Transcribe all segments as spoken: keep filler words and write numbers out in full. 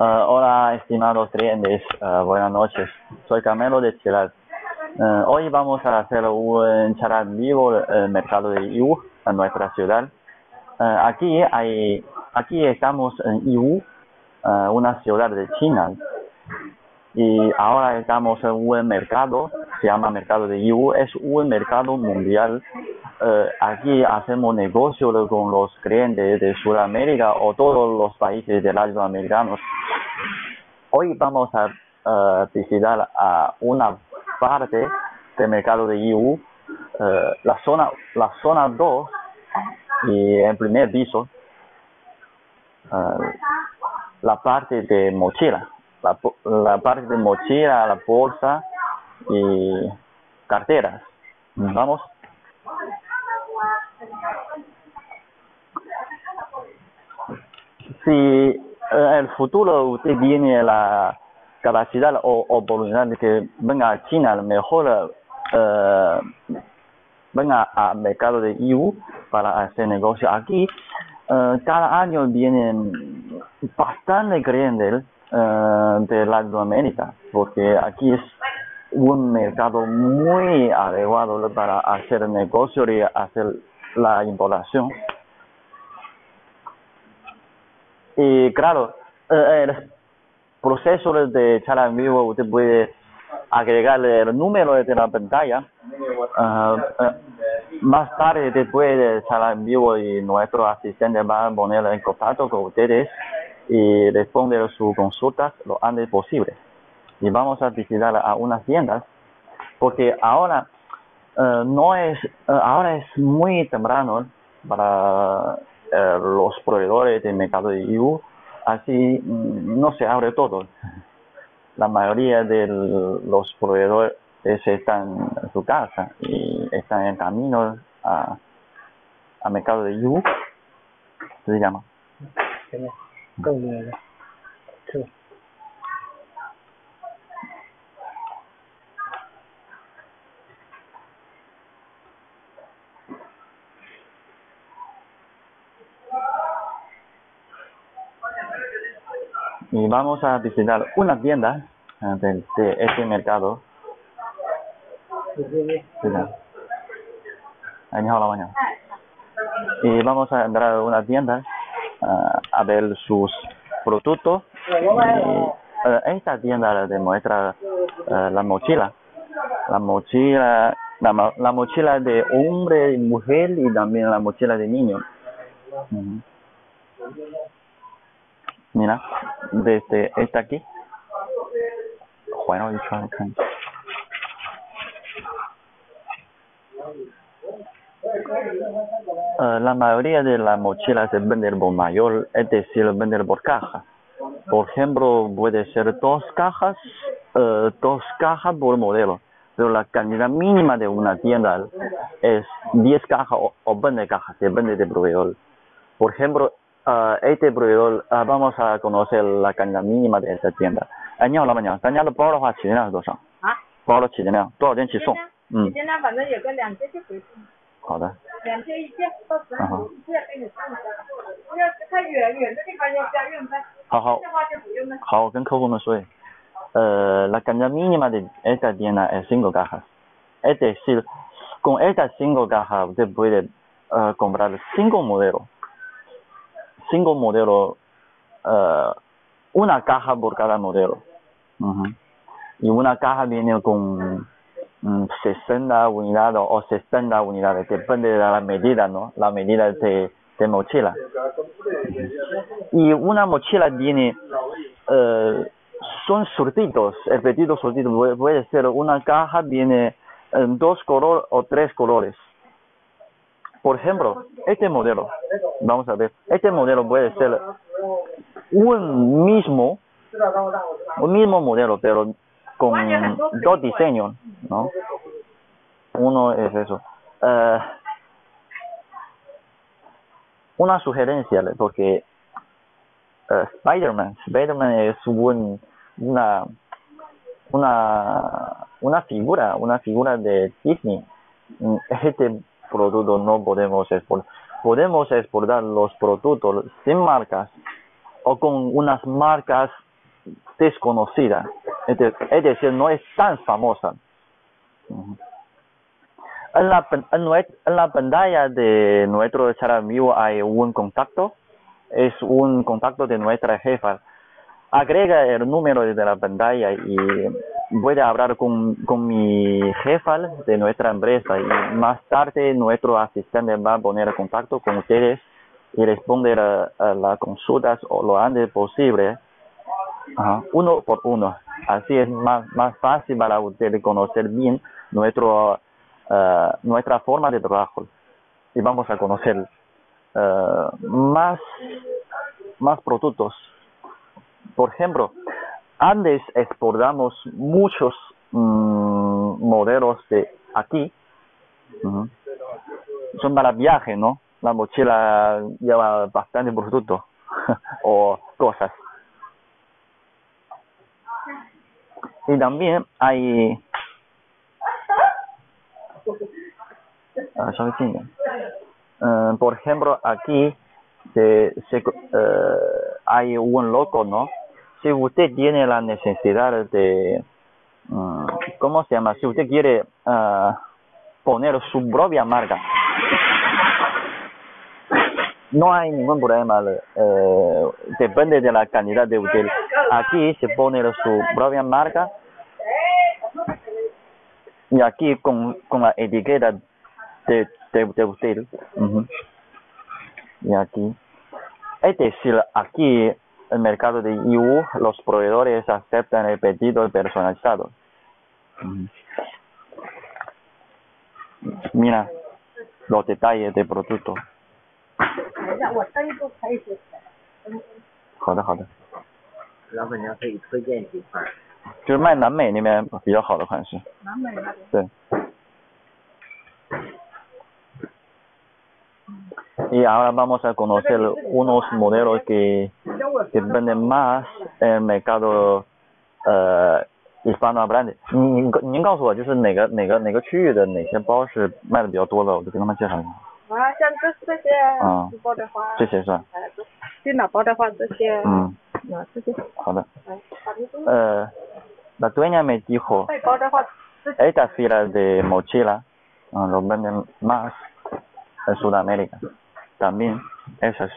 Uh, hola, estimados clientes, uh, buenas noches. Soy Camilo de Chilat. Uh, hoy vamos a hacer un charla en vivo el mercado de Yiwu en nuestra ciudad. Uh, aquí hay, aquí estamos en Yiwu, uh, una ciudad de China. Y ahora estamos en un mercado, se llama Mercado de Yiwu, es un mercado mundial. Uh, aquí hacemos negocios con los clientes de Sudamérica o todos los países de latinoamericanos. Hoy vamos a uh, visitar a una parte del mercado de Yiwu, uh, la zona la zona dos y el primer piso, uh, la parte de mochila, la, la parte de mochila, la bolsa y carteras. Mm. Vamos. Si en el futuro usted tiene la capacidad o oportunidad de que venga a China, mejor eh, venga al mercado de Yiwu para hacer negocio aquí. Eh, cada año vienen bastante clientes eh, de Latinoamérica, porque aquí es un mercado muy adecuado para hacer negocio y hacer la importación. Y claro, el proceso de charla en vivo, usted puede agregar el número de la pantalla. Uh, uh, más tarde, después de charla en vivo, y nuestro asistente va a poner en contacto con ustedes y responder sus consultas lo antes posible. Y vamos a visitar a unas tiendas, porque ahora uh, no es uh, ahora es muy temprano para Uh, los proveedores del mercado de Yiwu, así no se abre todo. La mayoría de los proveedores están en su casa y están en camino a, a mercado de Yiwu. ¿Se llama? Y vamos a visitar una tienda de, de este mercado. Y vamos a entrar a una tienda uh, a ver sus productos. Y, uh, esta tienda demuestra uh, la mochila. La mochila la, la mochila de hombre y mujer, y también la mochila de niño. Uh-huh. Mira, desde esta aquí. Bueno, yo acá. Uh, la mayoría de las mochilas se venden por mayor, es decir, venden por caja. Por ejemplo, puede ser dos cajas, uh, dos cajas por modelo. Pero la cantidad mínima de una tienda es diez cajas o, o veinte cajas, depende del proveedor. Por ejemplo, Uh, este proveedor, uh, vamos a conocer la cantidad mínima de esta tienda. Año la mañana, daña los pavos a China es dosa. ¿Ah? Pavos a China, todo bien chiso. Mm. Joder. Uh, la cantidad mínima de esta tienda es cinco cajas. Es decir, con estas cinco cajas usted puede uh, comprar cinco modelos. Cinco modelos, uh, una caja por cada modelo. Uh-huh. Y una caja viene con um, sesenta unidades o setenta unidades, depende de la medida, ¿no? La medida de, de mochila. Uh-huh. Y una mochila tiene, uh, son surtidos, el pedido surtido puede, puede ser una caja, viene en dos colores o tres colores. Por ejemplo, este modelo, vamos a ver, este modelo puede ser un mismo, un mismo modelo, pero con dos diseños, ¿no? Uno es eso. Uh, una sugerencia, porque uh, Spider-Man, Spider-Man es un, una, una, una figura, una figura de Disney. Este productos no podemos exportar. Podemos exportar los productos sin marcas o con unas marcas desconocida, es decir, no es tan famosa. En la, en la pantalla de nuestro chat amigo hay un contacto, es un contacto de nuestra jefa. Agrega el número de la pantalla y voy a hablar con, con mi jefa de nuestra empresa, y más tarde nuestro asistente va a poner en contacto con ustedes y responder a, a las consultas o lo antes posible, Ajá, uno por uno. Así es más, más fácil para ustedes conocer bien nuestro Uh, nuestra forma de trabajo, y vamos a conocer uh, más más productos. Por ejemplo, antes exportamos muchos um, modelos de aquí, uh-huh. son para viaje, ¿no? La mochila lleva bastante productos o cosas. Y también hay Uh, por ejemplo, aquí se, se, uh, hay un loco, ¿no? Si usted tiene la necesidad de, uh, ¿cómo se llama? Si usted quiere uh, poner su propia marca, no hay ningún problema. Uh, depende de la calidad de usted. Aquí se pone su propia marca. Y aquí con, con la etiqueta de, de, de usted. Uh-huh. Y aquí. Es decir, aquí en el mercado de Yiwu, los proveedores aceptan el pedido personalizado. Uh-huh. Mira los detalles del producto.就是卖南美那边比较好的款式。南美那边。对。Y ahora vamos a conocer unos modelos que que venden más en el mercado uh, hispanohablante。您您告诉我，就是哪个哪个哪个区域的哪些包是卖的比较多的，我就给他们介绍一下。啊，像这这些。嗯。包的话。这些是吧？哎，电脑包的话，这些。嗯。 No, sí, sí. Uh, la dueña me dijo, estas filas de mochila uh, los venden más en Sudamérica, también esas.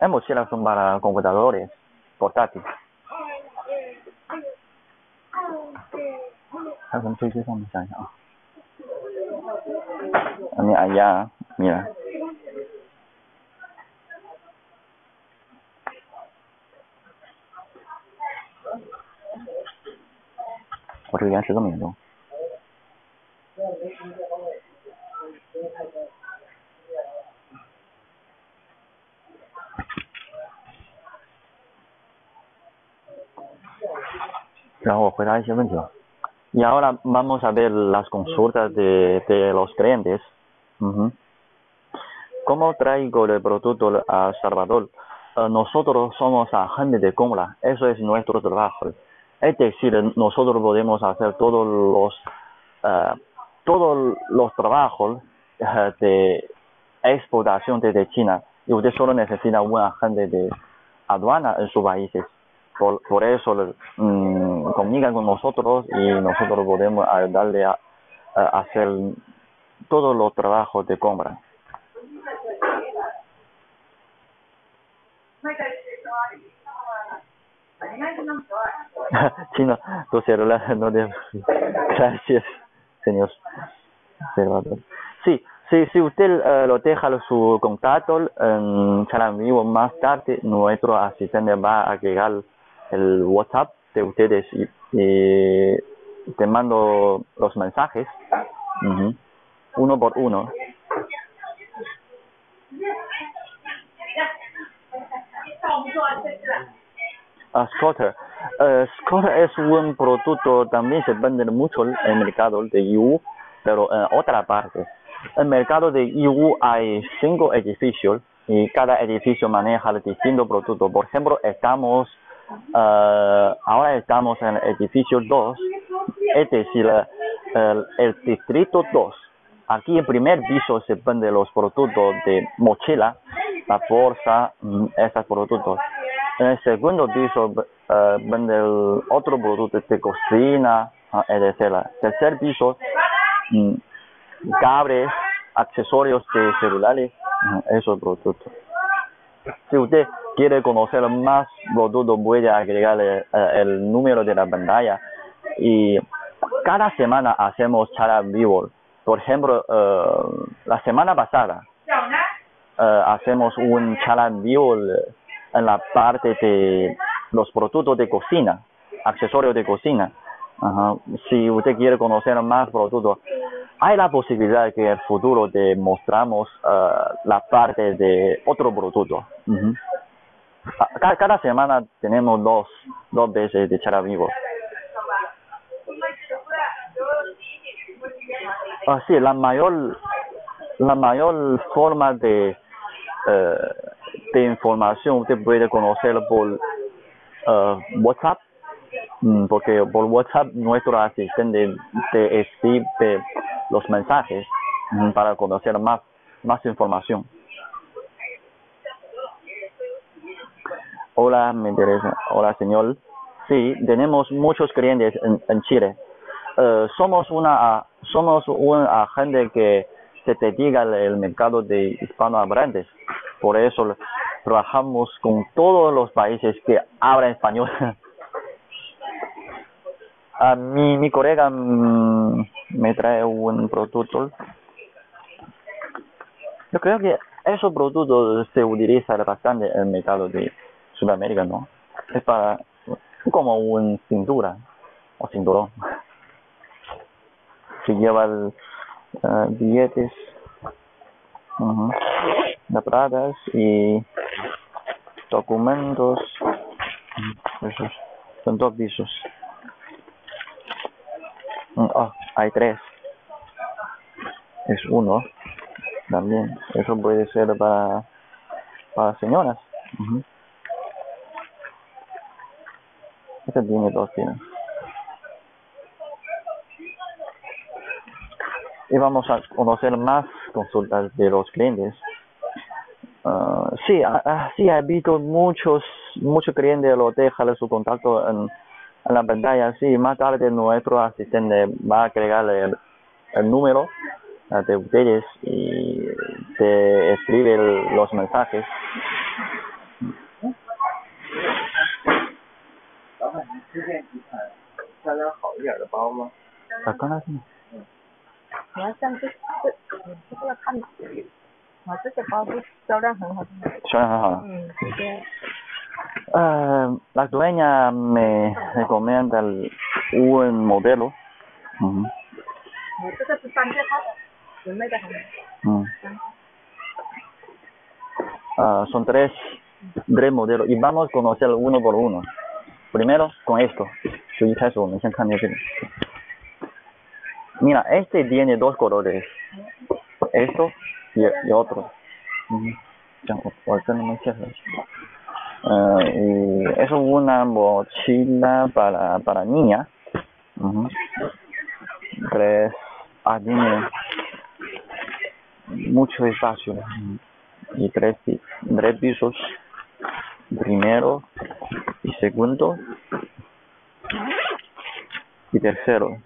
Las mochilas son para computadores, portátiles. Allá, mira.然后我回答一些问题吧。Y ahora vamos a ver las consultas de, de los clientes. Uh-huh. ¿Cómo traigo el producto a Salvador? Uh, nosotros somos agentes de compra, eso es nuestro trabajo. Es decir, nosotros podemos hacer todos los uh, todos los trabajos uh, de exportación desde China, y usted solo necesita un agente de aduana en sus países. Por, por eso um, comunican con nosotros y nosotros podemos ayudarle a, a hacer todos los trabajos de compra. Chino, tu celular no debe. Gracias, señor. Sí, sí, si usted uh, lo deja su contacto en canal vivo, más tarde nuestro asistente va a agregar el WhatsApp de ustedes y, y te mando los mensajes uh-huh. uno por uno. Uh, Scooter. Uh, Scooter es un producto, también se vende mucho en el mercado de Yiwu, pero en otra parte. En el mercado de Yiwu hay cinco edificios y cada edificio maneja distintos productos. Por ejemplo, estamos uh, ahora estamos en el edificio dos, es decir, el, el distrito dos. Aquí en primer piso se venden los productos de mochila, la bolsa, estos productos. En el segundo piso uh, venden otros productos de cocina, uh, etcétera. Tercer piso, um, cables, accesorios de celulares, uh, esos productos. Si usted quiere conocer más productos, voy a agregarle uh, el número de la pantalla. Y cada semana hacemos charla vivo. Por ejemplo, uh, la semana pasada uh, hacemos un charla vivo en la parte de los productos de cocina, accesorios de cocina. Uh-huh. Si usted quiere conocer más productos, hay la posibilidad que en el futuro te mostramos uh, la parte de otro producto. Uh-huh. cada, cada semana tenemos dos, dos veces de charla vivo. Ah, sí, la mayor, la mayor forma de, eh, de información usted puede conocer por uh, WhatsApp, porque por WhatsApp nuestro asistente te escribe los mensajes para conocer más, más información. Hola, me interesa. Hola, señor. Sí, tenemos muchos clientes en, en Chile. Uh, somos una somos un agente que se dedica al mercado de hispanohablantes. Por eso trabajamos con todos los países que hablan español. uh, mi, mi colega mm, me trae un producto. Yo creo que esos productos se utilizan bastante en el mercado de Sudamérica, ¿no? Es para como un cintura o cinturón. Que lleva el, uh, billetes, uh-huh, de platas y documentos. Esos son dos pisos. Oh, hay tres. Es uno también. Eso puede ser para, para señoras. Uh-huh. Este tiene dos pinos. Y vamos a conocer más consultas de los clientes. Uh, sí, uh, sí, he visto muchos, muchos clientes lo dejan su contacto en, en la pantalla. Sí, más tarde nuestro asistente va a agregar el, el número uh, de ustedes y te escribe el, los mensajes. Uh, la dueña me recomienda el, un modelo. Uh-huh. uh, son tres, tres modelos y vamos a conocer uno por uno. Primero con esto. Mira, este tiene dos colores, esto y, y otro. Uh, y es una mochila para, para niña. Uh-huh. Tres, ah, tiene mucho espacio y tres, tres pisos, primero y segundo y tercero.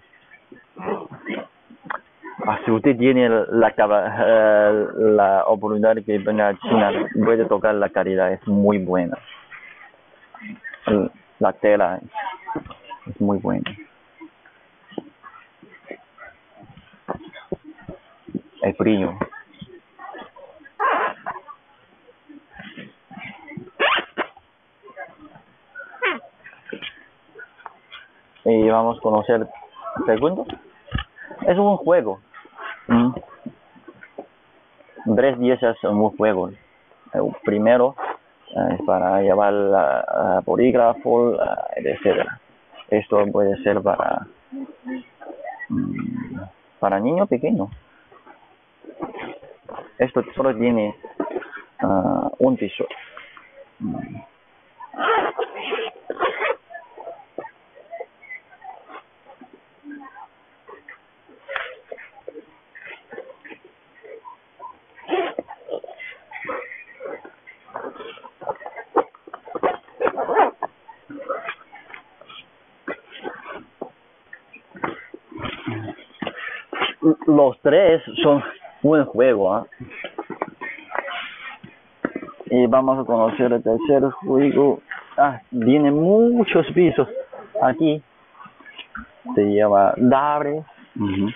Ah, si usted tiene la, la, la oportunidad que venga a China, puede tocar la calidad, es muy buena. La tela es muy buena. El brillo. Y vamos a conocer el segundo. Es un juego. Mm. Tres piezas son un juego. El primero eh, es para llevar la bolígrafo, etcétera. Esto puede ser para mm, para niño pequeño. Esto solo tiene uh, un piso. Mm. los tres son buen juego, ¿eh? Y vamos a conocer el tercer juego. Ah, tiene muchos pisos. Aquí se llama Dabre. Uh-huh.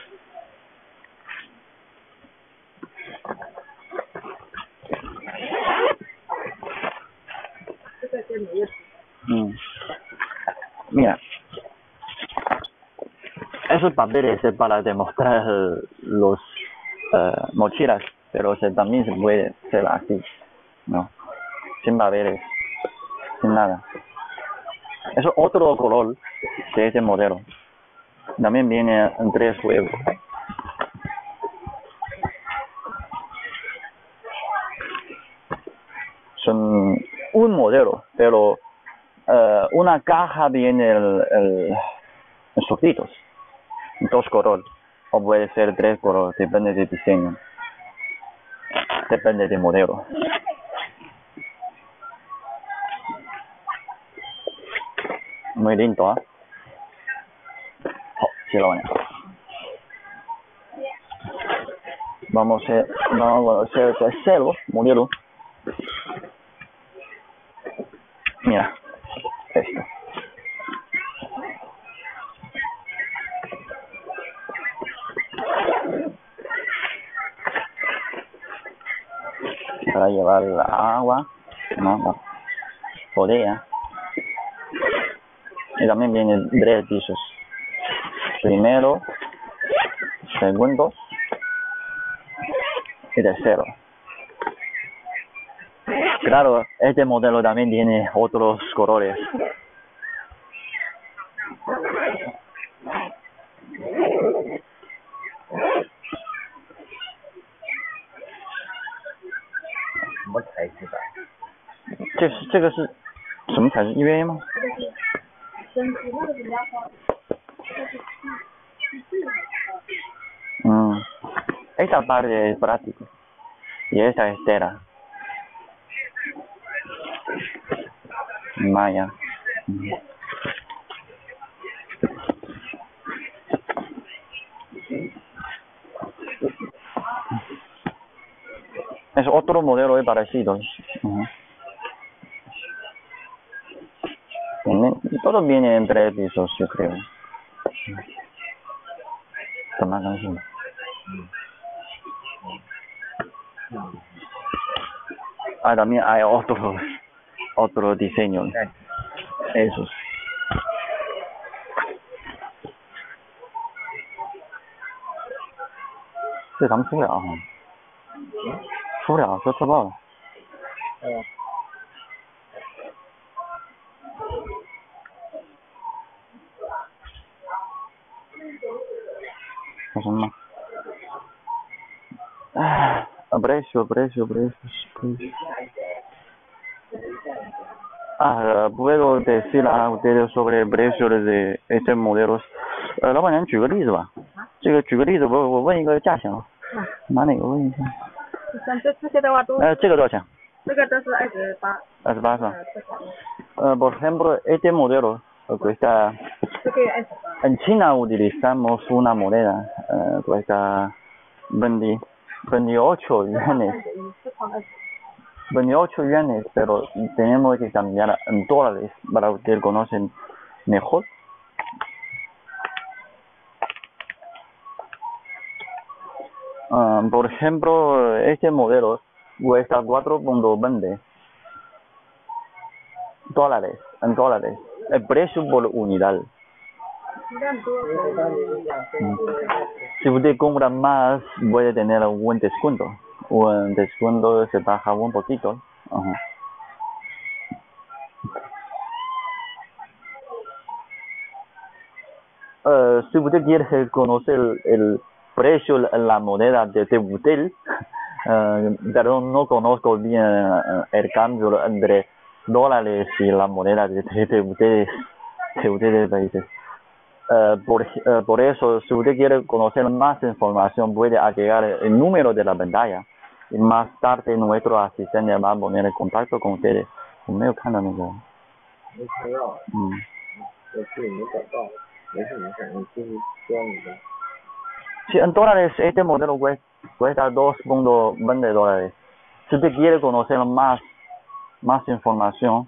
Mm. Mira, esos papeles es para demostrar los uh, mochilas, pero se, también se puede hacer así, no, sin papeles, sin nada. Eso es otro color de este modelo. También viene en tres huevos. Son un modelo, pero uh, una caja viene el, el, en sopitos, dos colores, o puede ser tres colores, depende del diseño, depende del modelo. Muy lindo, ¿eh? Oh, sí lo van a hacer. Vamos a, vamos a hacer el tercero, modelo. Mira, esto. Para llevar la agua, ¿no? La bodega. Y también vienen tres pisos. Primero, segundo y tercero. Claro, este modelo también tiene otros colores. ¿Qué es? ¿Qué es? ¿Qué es? ¿Qué es? ¿Qué es? Esta parte es práctica y esta es tela. Maya. Es otro modelo de parecido. Uh-huh. Todo viene en tres pisos, yo creo. Toma canción. Ah, también hay otros. Otro diseño. Esos. Sí, estamos fuera. Fuera, se ha probado. Ah, precio, precio, precio, precio. Ah, puedo decir a ustedes sobre el precio de estos modelos. Uh, 老板娘举个例子吧。这个举个例子，我我问一个价钱啊。拿哪个问一下？这这些的话都。呃，这个多少钱？这个都是二十八。二十八是吧？呃 ，por ejemplo, este modelo cuesta. En China utilizamos una moneda uh, cuesta veintiocho yuanes. veintiocho yuanes, pero tenemos que cambiar en dólares para que ustedes conocen mejor. Uh, por ejemplo, este modelo cuesta cuatro punto veinte dólares, en dólares, el precio por unidad. Si usted compra más, puede tener un buen descuento. Un descuento se baja un poquito. Ajá. Uh, si usted quiere conocer el precio de la moneda de este hotel, uh, pero no conozco bien el cambio entre dólares y la moneda de este hotel de ustedes países. Uh, por, uh, por eso, si usted quiere conocer más información, puede agregar el número de la pantalla. Y más tarde, nuestro asistente va a poner en contacto con ustedes. ¿Me看到那个? Mm. Si en dólares este modelo cuesta dos punto veinte dólares. Si te quiere conocer más, más información,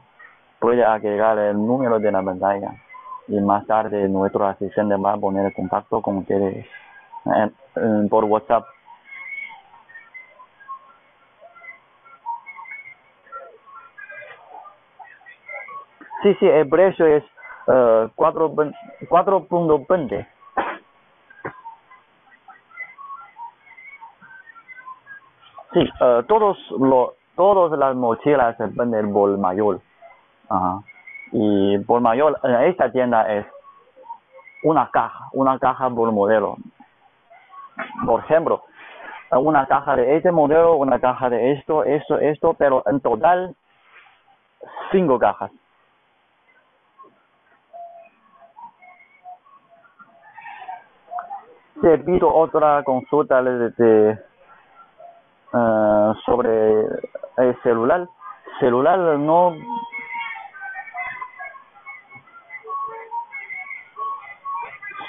puede agregar el número de la pantalla y más tarde nuestro asistente va a poner contacto con ustedes eh, eh, por WhatsApp. Sí, sí, el precio es uh, cuatro punto veinte. Sí, uh, todos los todas las mochilas se venden por mayor. Ajá. Y por mayor, en esta tienda es una caja, una caja por modelo. Por ejemplo, una caja de este modelo, una caja de esto, esto, esto, pero en total, cinco cajas. Te pido otra consulta de, de, uh, sobre el celular. Celular no...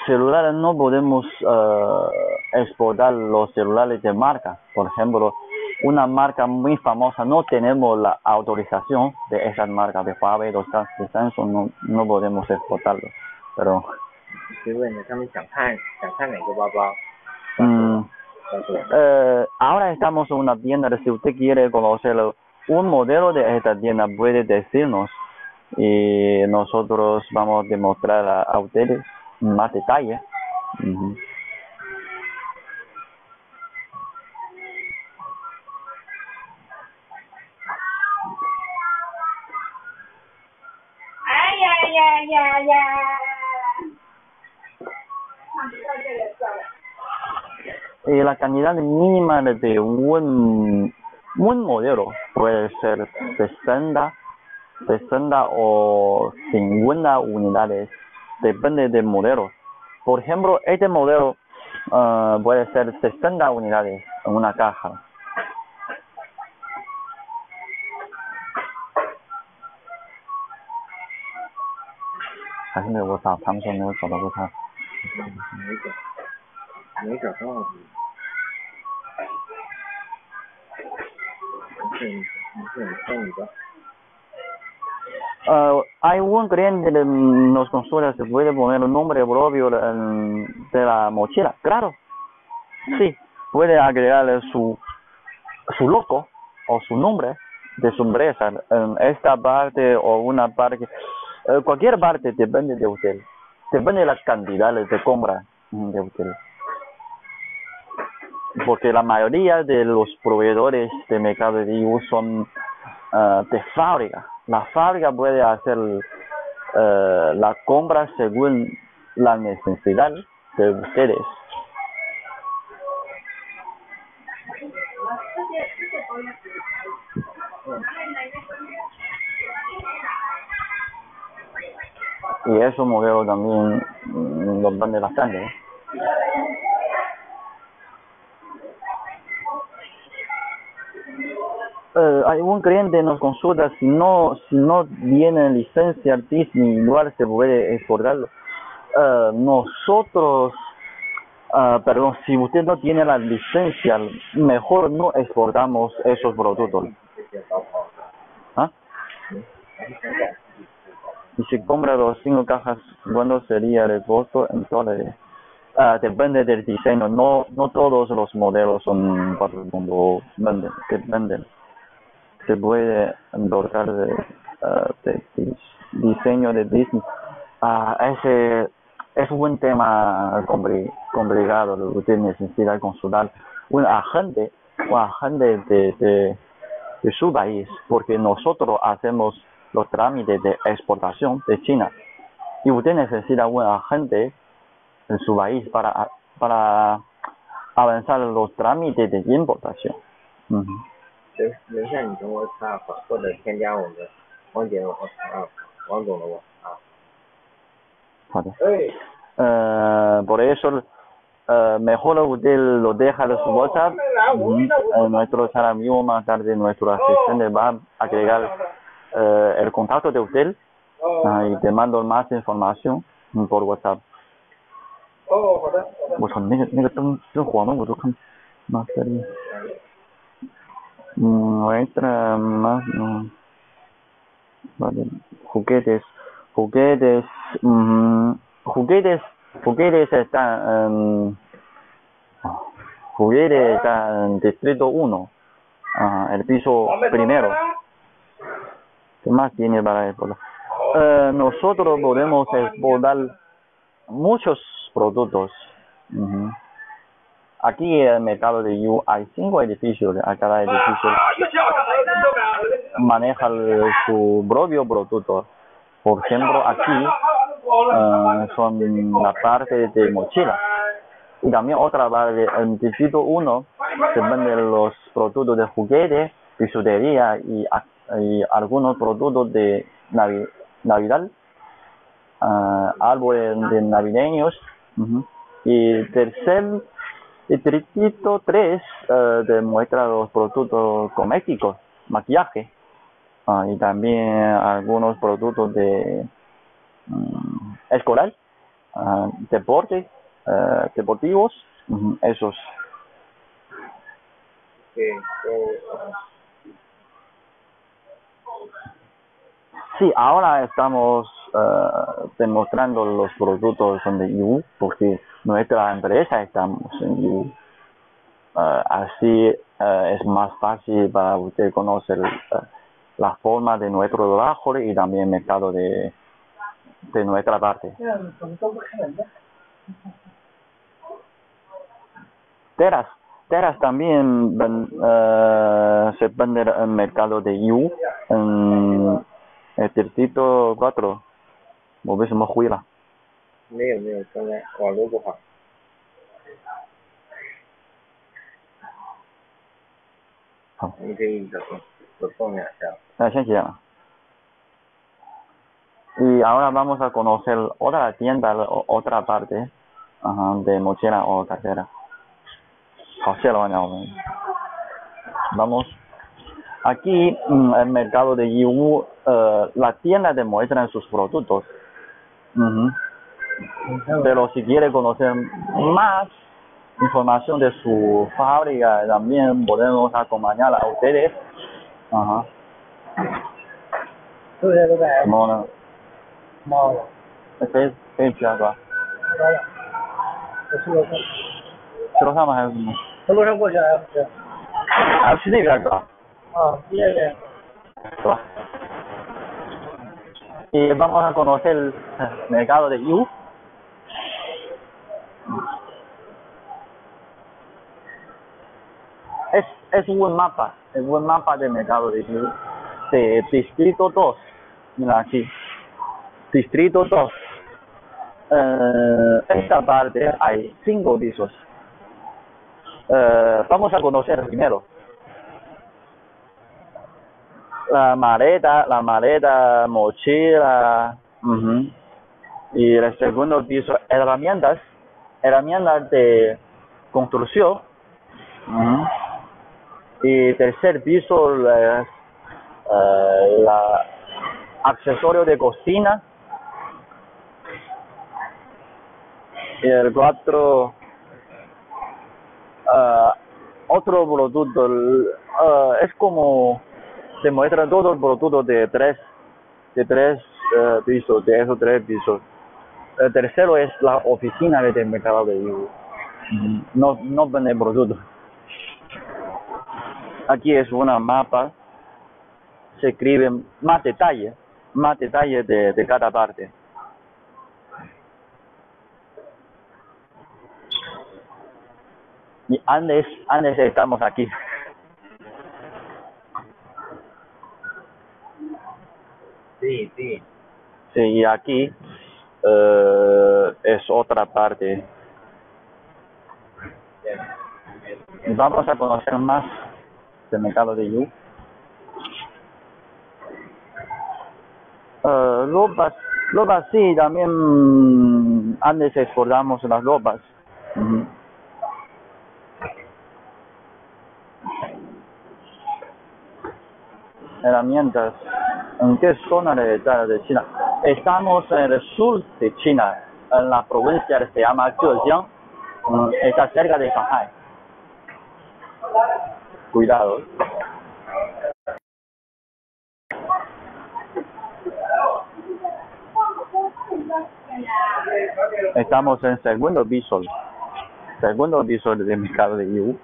Celular no podemos uh, exportar los celulares de marca. Por ejemplo, una marca muy famosa, no tenemos la autorización de esas marcas de Huawei, de Samsung, no, no podemos exportarlo. Pero... 想看哪个包包, mm, eh, ahora estamos en una tienda. Si usted quiere conocer un modelo de esta tienda, puede decirnos y nosotros vamos a demostrar a, a ustedes más detalle. Uh-huh. Ay, ay, ay, ay, ay. Y la cantidad mínima de un buen modelo puede ser sesenta, sesenta o cincuenta unidades, depende del modelo. Por ejemplo, este modelo uh, puede ser sesenta unidades en una caja. Así me gusta, Samsung no se lo gusta. Uh, hay un cliente que nos consulta si puede poner un nombre propio de la mochila. Claro, sí, puede agregarle su su logo o su nombre de su empresa en esta parte o una parte, cualquier parte, depende de usted. Depende de las cantidades de compra de ustedes. Porque la mayoría de los proveedores de Mercado de E U son uh, de fábrica. La fábrica puede hacer uh, la compra según la necesidad de ustedes. Y eso modelo también nos vende bastante, ¿eh? Eh, hay un cliente nos consulta si no si no tiene licencia Disney, igual se puede exportarlo. Eh, nosotros, eh, perdón, si usted no tiene la licencia, mejor no exportamos esos productos. ¿Ah? Y si compra los cinco cajas, ¿cuándo sería el costo en dólares? Uh, depende del diseño. No, no todos los modelos son para el mundo. Venden, dependen. Se puede endorsar de, uh, de, de diseño de Disney. Uh, ese es un tema compli, complicado. Usted necesita consultar un agente, un agente de, de, de su país, porque nosotros hacemos los trámites de exportación de China y usted necesita un agente en su país para, para avanzar los trámites de importación. Uh-huh. Vale. Uh, por eso uh, mejor usted lo deja de su WhatsApp. Uh, nuestro amigo más tarde, nuestro asistente va a agregar Uh, el contacto de usted uh, y te mando más información por WhatsApp. 我操，那个那个灯是黄的，我都看，妈的！嗯，我这了妈，嗯，妈的 ，juguetes, juguetes, 嗯 ，juguetes, juguetes están, um, juguetes están distrito uno, uh, el piso primero. ¿Qué más tiene para exportar? Uh, nosotros podemos exportar muchos productos. Uh-huh. Aquí en el mercado de Yiwu hay cinco edificios. A cada edificio maneja su propio producto. Por ejemplo, aquí uh, son la parte de mochila. Y también otra parte, en distrito uno se venden los productos de juguetes, bisutería y, y algunos productos de Navidad. Navidad, uh, árboles de navideños. Uh-huh. Y tercer y distrito tres uh, demuestra los productos cosméticos, maquillaje, uh, y también algunos productos de um, escolar, uh, deporte, uh, deportivos, uh-huh, esos. Okay. Sí, ahora estamos uh, demostrando los productos de Yiwu porque nuestra empresa estamos en Yiwu. Uh, así uh, es más fácil para usted conocer uh, la forma de nuestro trabajo y también el mercado de, de nuestra parte. Teras, teras también ven, uh, se venden en el mercado de Yiwu. Um, El distrito cuatro, ¿cómo se llama? ¿Huila? No, no, no, no. Ah, gracias. Y ahora vamos a conocer otra tienda, otra parte uh, de mochila o cartera. Vamos. Aquí en el mercado de Yiwu, Uh, la tienda demuestra sus productos. Uh-huh. Pero si quiere conocer más información de su fábrica, también podemos acompañar a ustedes. Uh-huh. Mona. Mona. ¿Qué es eso? ¿Se lo llama? ¿Se lo llama? ¿Se lo llama? ¿Se Y vamos a conocer el mercado de Yiwu. Es, es un buen mapa, es un buen mapa del mercado de Yiwu. De distrito dos. Mira aquí. Distrito dos. Uh, esta parte hay cinco pisos. Uh, vamos a conocer primero. La maleta, la maleta, mochila, uh-huh. Y el segundo piso, herramientas, herramientas de construcción, uh-huh. Y tercer piso, la, uh, la accesorio de cocina, y el cuatro, uh, otro producto, uh, es como... Se muestra todo el producto de tres, de tres uh, pisos, de esos tres pisos. El tercero es la oficina del mercado de Yiwu. Mm-hmm. No, no vende productos. Aquí es una mapa. Se escribe más detalle, más detalle de, de cada parte. Y antes, antes estamos aquí. Sí, sí. Sí, y aquí uh, es otra parte. Vamos a conocer más del mercado de Yiwu. Uh, ropas, ropas sí, también antes exportamos las ropas. Uh-huh. Herramientas. ¿En qué zona de, de China? Estamos en el sur de China, en la provincia que se llama Zhejiang. está cerca de Shanghai. Cuidado. Estamos en segundo piso, segundo piso del mercado de Yiwu.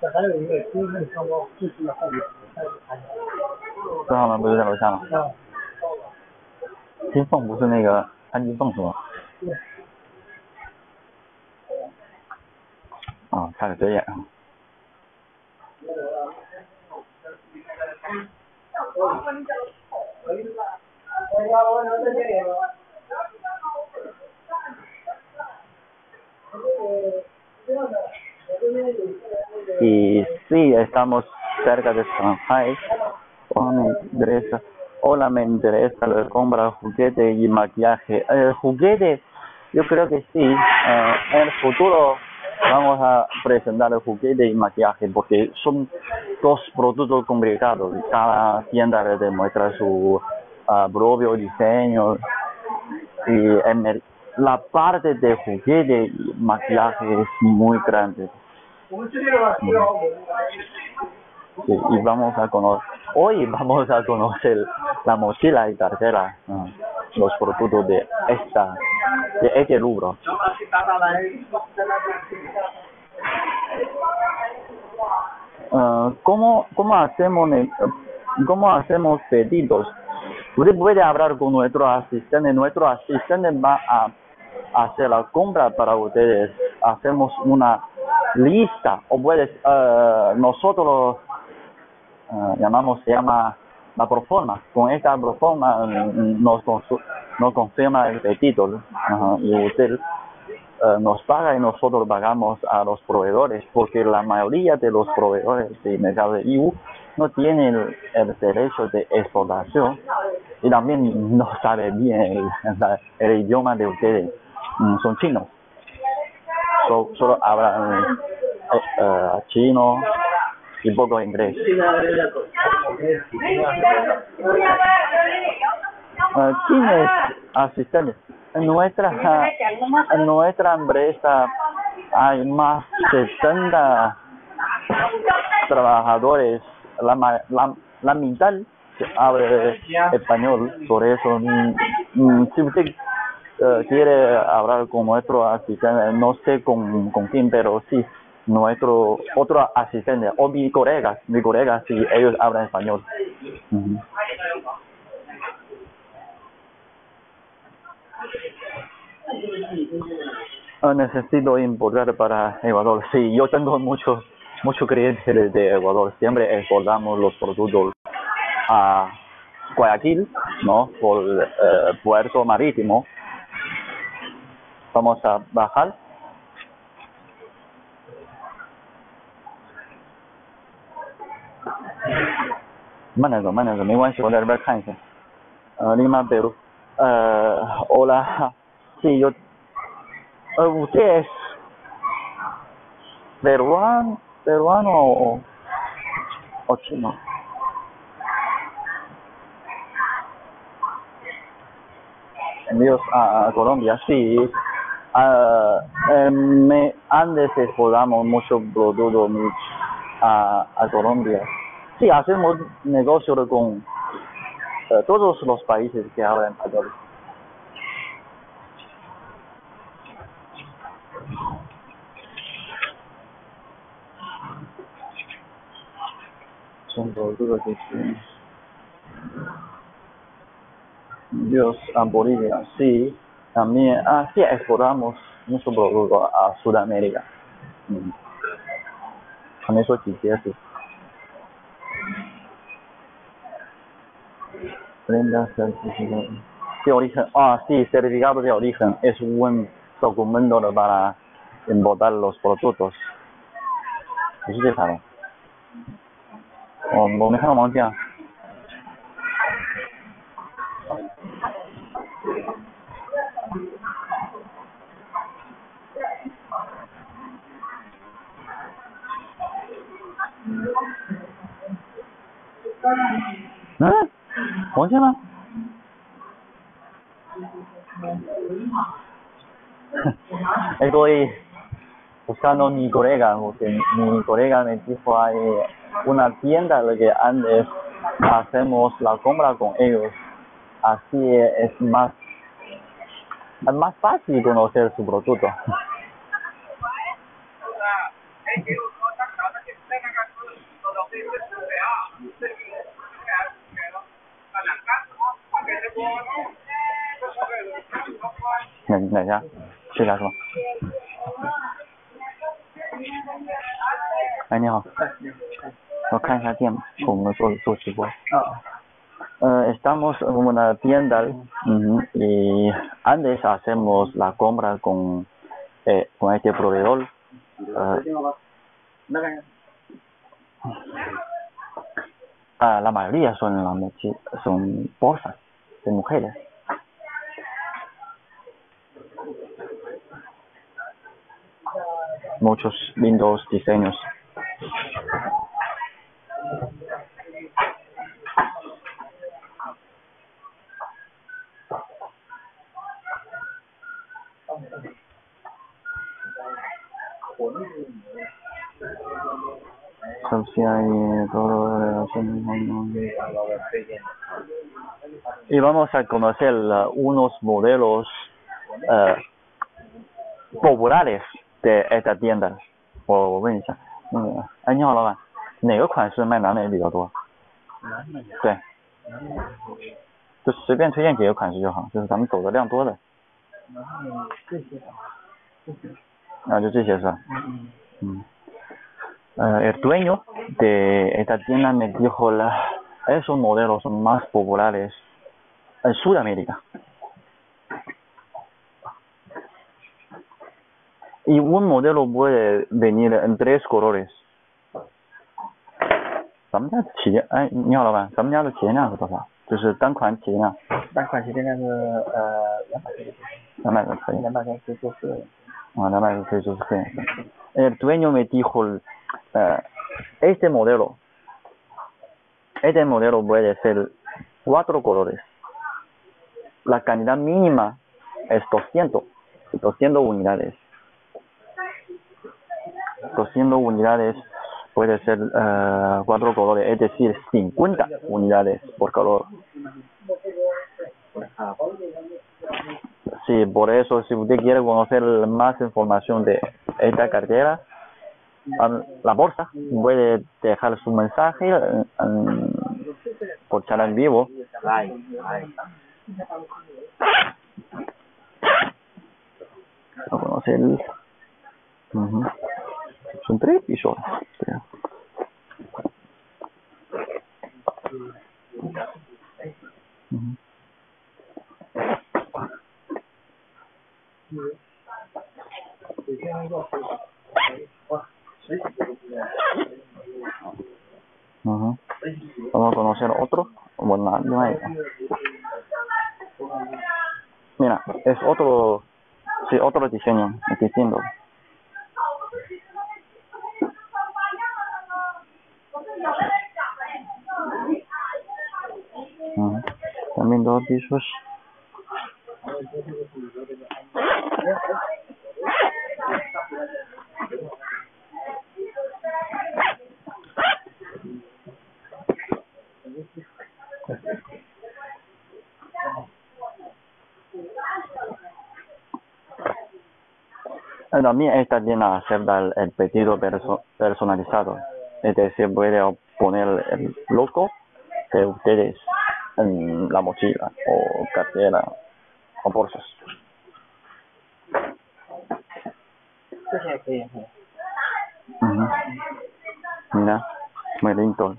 Zhejiang 不是在楼下吗？金凤不是那个潘金凤是吗？啊，差点遮眼啊！Y sí, estamos cerca de Shanghai. Oh, me interesa. Hola, me interesa lo de comprar juguete y maquillaje. El juguete, yo creo que sí. Eh, en el futuro vamos a presentar el juguete y maquillaje porque son dos productos complicados. Cada tienda le demuestra su uh, propio diseño. Y en el, la parte de juguete y maquillaje es muy grande. Sí, y vamos a conocer, hoy vamos a conocer la mochila y cartera, uh, los productos de esta, de este rubro. Uh, ¿cómo, cómo hacemos, cómo hacemos pedidos? Usted puede hablar con nuestro asistente, nuestro asistente va a hacer la compra para ustedes. Hacemos una lista, o puedes, uh, nosotros Uh, llamamos, se llama la proforma. Con esta proforma nos, nos confirma el pedido, uh, y usted uh, nos paga y nosotros pagamos a los proveedores, porque la mayoría de los proveedores del mercado de E U no tienen el, el derecho de exportación y también no sabe bien el, el, el idioma de ustedes. Mm, son chinos, so, solo hablan uh, uh, chino y poco inglés. ¿Quién es asistente? En nuestra, en nuestra empresa hay más de setenta trabajadores, la, la, la mitad habla español, por eso si usted uh, quiere hablar con nuestro asistente, no sé con, con quién, pero sí. Nuestro otro asistente o mi colega, mi colega, si sí, ellos hablan español. Uh-huh. uh, necesito importar para Ecuador. Sí, yo tengo muchos muchos clientes de Ecuador. Siempre exportamos los productos a Guayaquil, ¿no? Por uh, puerto marítimo. Vamos a bajar. Manejo, manejo, me voy a ver,看一下. Uh, Lima, Perú. Uh, hola. Sí, yo. Uh, ¿Usted es peruano, peruano o, o chino? Envíos a Colombia, sí. Uh, eh, me, antes exportamos mucho producto a, a Colombia. Sí, hacemos negocios con uh, todos los países que hablan español. Son productos que sí. Dios, a Bolivia, sí. También, ah, sí, exportamos muchos productos a Sudamérica. Mm. Con eso quisiera decir. De origen, ah sí, certificado de origen es un buen documento para importar los productos. ¿Eso qué sabe? Oh, ¿me dejaron mantear? ¿Eh? ¿Cómo se llama? Estoy buscando mi colega, porque mi colega me dijo hay una tienda de que antes hacemos la compra con ellos. Así es más, es más fácil conocer su producto. Mira, ya, ¿no? Ay, ni hao. Uh, estamos en una tienda uh-huh, y antes hacemos la compra con, eh, con este proveedor. Uh, ah, la mayoría son, la mochi- son bolsas de mujeres. Muchos lindos diseños. Y vamos a conocer unos modelos eh, populares de esta tienda. O voy a preguntar, ay, ¿no,老板? ¿Qué款式卖南美比较多? 对, 就随便推荐几个款式就好, 就是咱们走的量多的。Ah, yo sí, eso. Mm. Uh, el dueño de esta tienda me dijo la, esos modelos son más populares en Sudamérica. Y un modelo puede venir en tres colores. El dueño me dijo, uh, este modelo, este modelo puede ser cuatro colores. La cantidad mínima es doscientas, doscientas unidades. doscientas unidades puede ser uh, cuatro colores, es decir, cincuenta unidades por color. Sí, por eso, si usted quiere conocer más información de esta cartera, la bolsa, puede dejar su mensaje um, por chat en vivo. A conocer. Uh-huh. Son tres pisos. Uh-huh. Uh-huh. Vamos a conocer otro. Bueno, no hay. Mira, es otro, sí, otro diseño, distinto. Uh-huh. También dos pisos. También esta tienda acepta el pedido perso personalizado, es decir, puede poner el logo de ustedes en la mochila o cartera o bolsas. Uh-huh. Mira, muy lindo.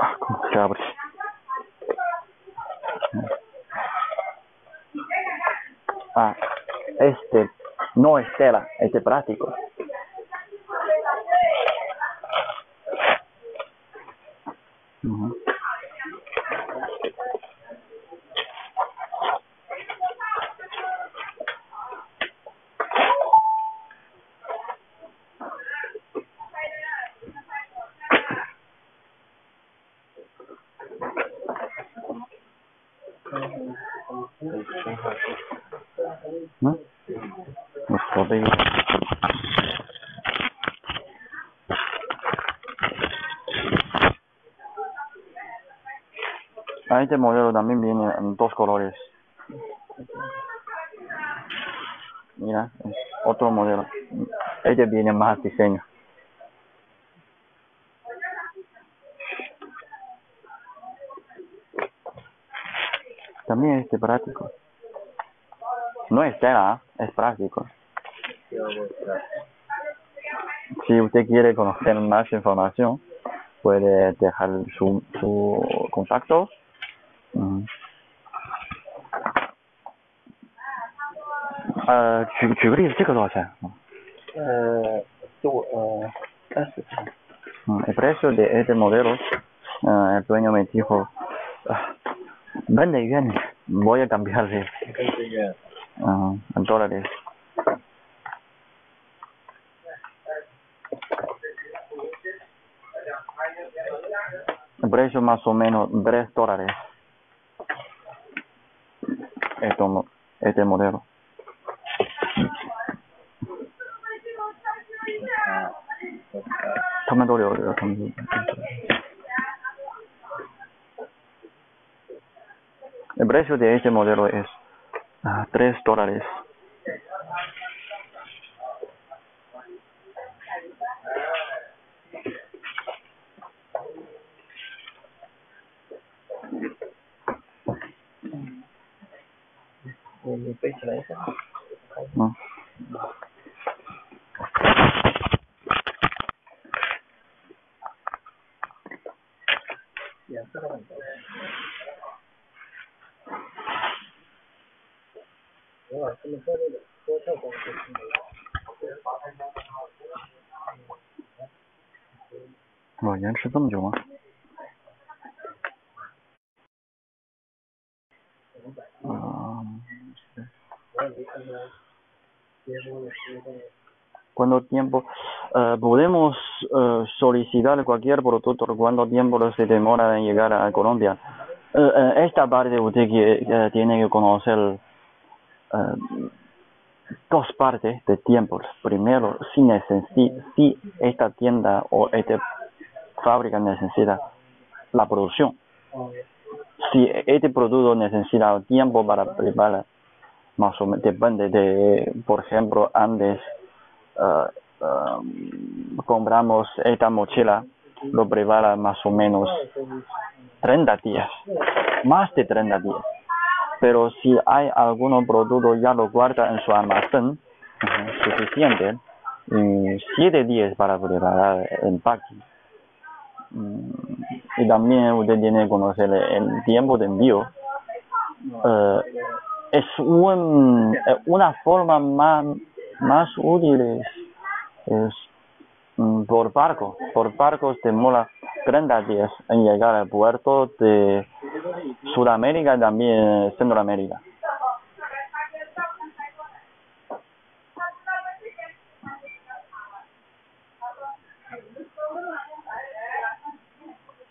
Ah, cómo se abre. Ah, este no es tela, este plástico. Uh-huh. ¿No? Los códigos. Ah, este modelo también viene en dos colores. Mira, es otro modelo. Este viene más diseño. También este práctico. No es tela, es práctico. Si usted quiere conocer más información, puede dejar su, su contacto. Uh-huh. uh, 举, 举个例子，这个多少钱？呃，就呃三十块。嗯 ，el precio de este modelo, uh, el dueño me dijo, veinte yuanes, voy a cambiarle. Uh, en dólares. El precio más o menos tres dólares. Esto, este modelo. Tome dolor, tome. El precio de este modelo es uh, tres dólares. No. Bueno, ya se toma yo, ¿eh? ¿Cuánto tiempo uh, podemos uh, solicitar cualquier producto? ¿Cuánto tiempo se demora en llegar a Colombia? Uh, uh, esta parte usted que, uh, tiene que conocer uh, dos partes de tiempos. Primero, si, necesita, si esta tienda o esta fábrica necesita la producción. Si este producto necesita tiempo para preparar, más o menos depende de, por ejemplo, antes uh, uh, compramos esta mochila, lo prepara más o menos treinta días, más de treinta días. Pero si hay algunos productos ya lo guarda en su almacén, uh, suficiente, y siete días para preparar el empaque. Um, y también usted tiene que conocer el tiempo de envío. Uh, Es un, una forma más, más útil es mm, por barco. Por barcos demora treinta días en llegar al puerto de Sudamérica y también Centroamérica.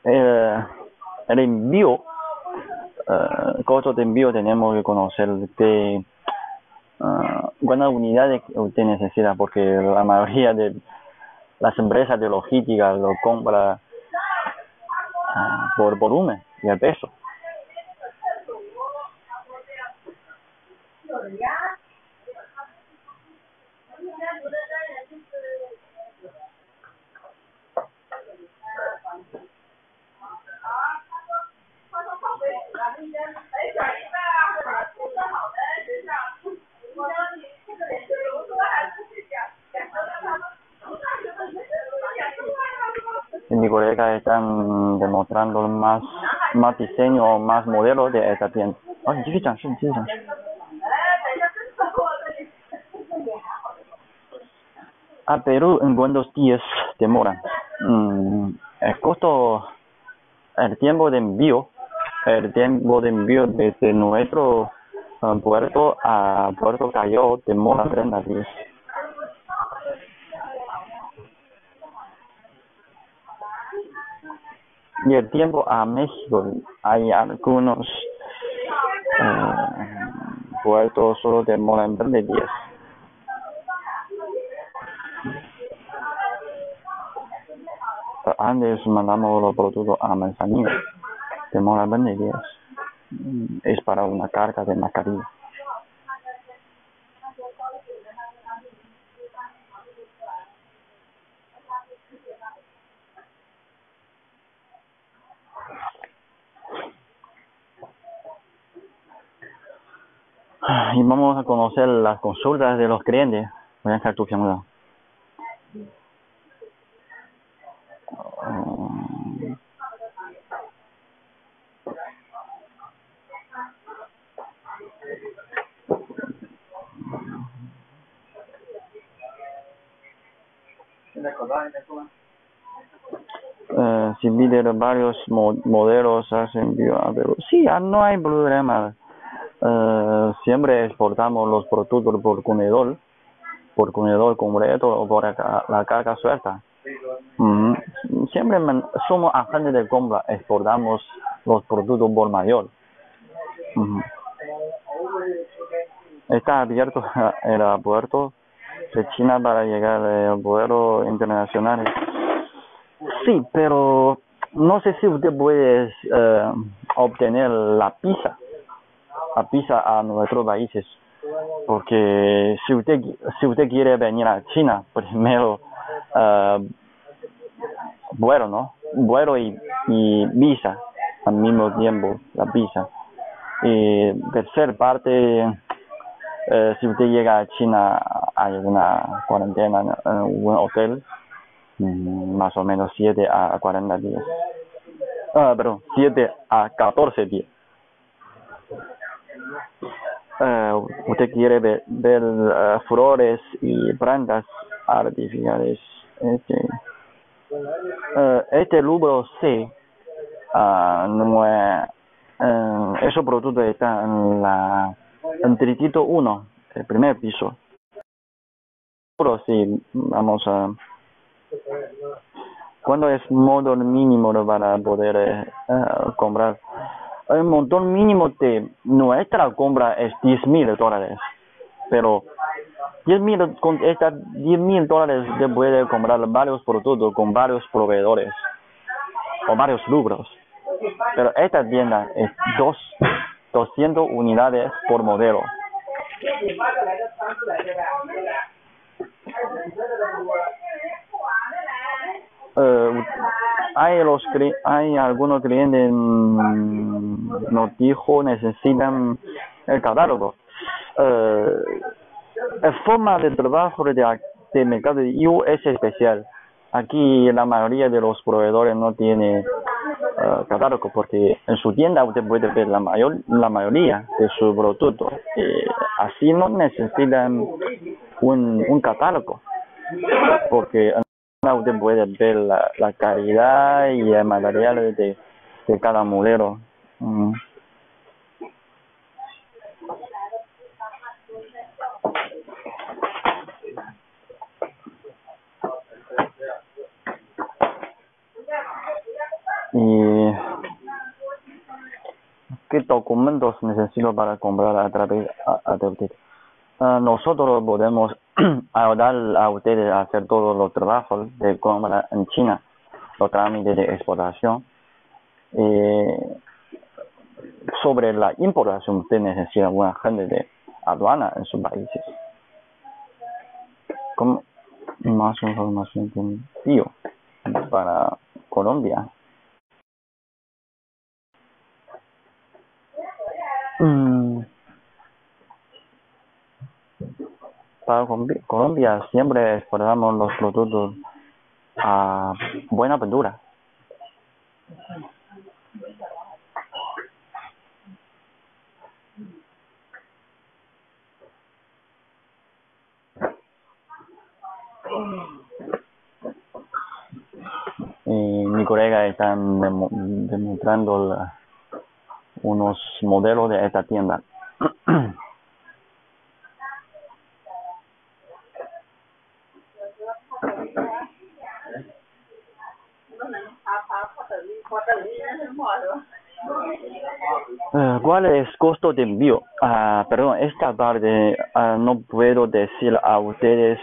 Eh, el envío. Uh, costos de envío tenemos que conocer de uh, cuántas unidades usted necesita, porque la mayoría de las empresas de logística lo compra uh, por volumen y el peso. Mi colega están demostrando más, más diseño o más modelos de esta tienda. Oh, Zhejiang, Zhejiang. A Perú en buenos días demoran. Mm, el costo, el tiempo de envío, el tiempo de envío desde nuestro uh, puerto a Puerto Callao demora treinta días. Y el tiempo a México, hay algunos uh, Puerto solo demoran veinte días. Antes mandamos los productos a Manzanilla, demora veinte días. Es para una carga de mascarilla. Y vamos a conocer las consultas de los clientes. Voy a dejar tu pregunta. Uh, si pide varios mo modelos, hace envío a Perú. Sí, no hay problema. Uh, siempre exportamos los productos por contenedor, por contenedor completo o por acá, la carga suelta. Uh-huh. Siempre somos agentes de compra, exportamos los productos por mayor. Uh-huh. Está abierto el aeropuerto de China para llegar al vuelo internacional. Sí, pero no sé si usted puede eh, obtener la pizza, la pizza a nuestros países, porque si usted si usted quiere venir a China, primero eh, vuelo, ¿no? Vuelo y, y visa al mismo tiempo, la visa. Y tercer parte, Eh, si usted llega a China, hay una cuarentena en un hotel, más o menos siete a cuarenta días. Ah, perdón, siete a catorce días. Eh, usted quiere ver, ver uh, flores y plantas artificiales. Este, uh, este rubro C, uh, no es, uh, esos productos están en la... En tritito uno, el primer piso. Pero sí, vamos a... ¿Cuándo es modo mínimo para poder eh, eh, comprar? El montón mínimo de nuestra compra es diez mil dólares. Pero diez mil, con estas diez mil dólares se puede comprar varios productos con varios proveedores o varios rubros. Pero esta tienda es dos... doscientas unidades por modelo. Uh, hay los hay algunos clientes nos dijo necesitan el catálogo. Uh, la forma de trabajo de, de Mercado de E U es especial. Aquí la mayoría de los proveedores no tiene Uh, catálogo, porque en su tienda usted puede ver la mayor la mayoría de sus productos, eh, así no necesitan un, un catálogo, porque en la tienda usted puede ver la, la calidad y el material de, de cada modelo. Uh-huh. ¿Y qué documentos necesito para comprar a través de usted? Uh, nosotros podemos ayudar a ustedes a hacer todos los trabajos de compra en China, los trámites de exportación. Eh, sobre la importación, usted necesita un agente de aduana en sus países. ¿Cómo? Más información que envío para Colombia. Para Colombia siempre exportamos los productos a Buenaventura. Y mi colega está demostrando la unos modelos de esta tienda. Uh, ¿Cuál es el costo de envío? Uh, perdón, esta tarde uh, no puedo decir a ustedes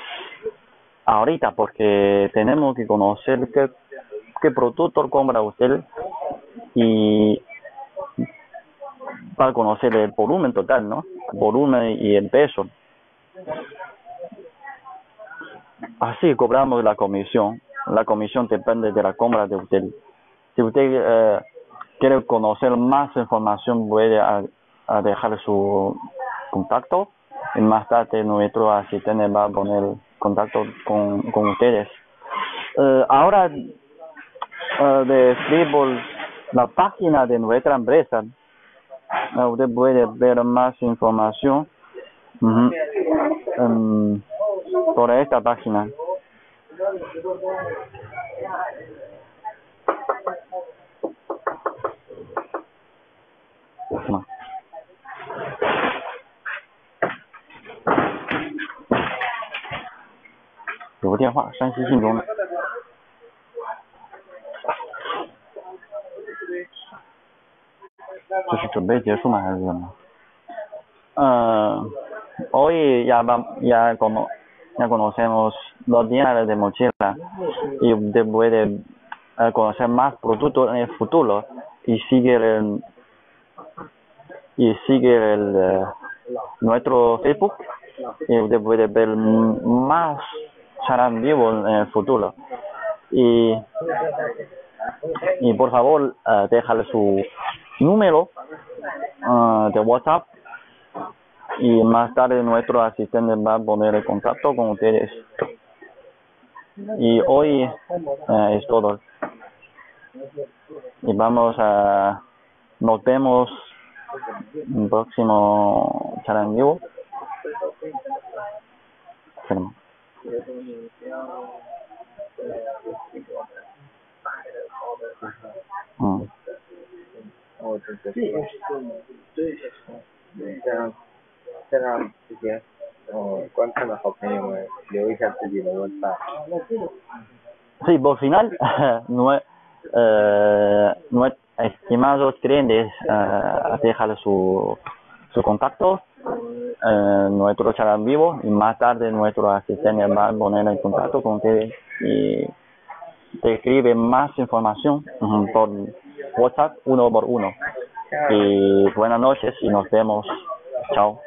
ahorita porque tenemos que conocer qué, qué producto compra usted y para conocer el volumen total, ¿no? El volumen y el peso. Así cobramos la comisión. La comisión depende de la compra de usted. Si usted eh, quiere conocer más información, puede a, a dejar su contacto y más tarde nuestro asistente va a poner contacto con, con ustedes. Eh, ahora eh, les escribo la página de nuestra empresa. Eh, usted puede ver más información uh-huh. um, por esta página. No.有个电话，山西晋中的。这是准备结束吗？还是怎么？嗯 ，hoy ya vamos ya como ya conocemos los días de mochila y usted puede conocer más productos en el futuro y sigue el y sigue el, eh, nuestro Facebook y usted puede ver más charlas en vivo en el futuro y y por favor eh, déjale su número eh, de WhatsApp y más tarde nuestro asistente va a poner el contacto con ustedes y hoy eh, es todo y vamos a nos vemos el próximo charla en vivo. Mm. Sí, por final, no, eh, no es estimados clientes, uh, dejar su, su contacto, uh, nuestro charla en vivo y más tarde nuestro asistente va a poner en contacto con ustedes y te escribe más información uh, por WhatsApp uno por uno. Y buenas noches y nos vemos. Chao.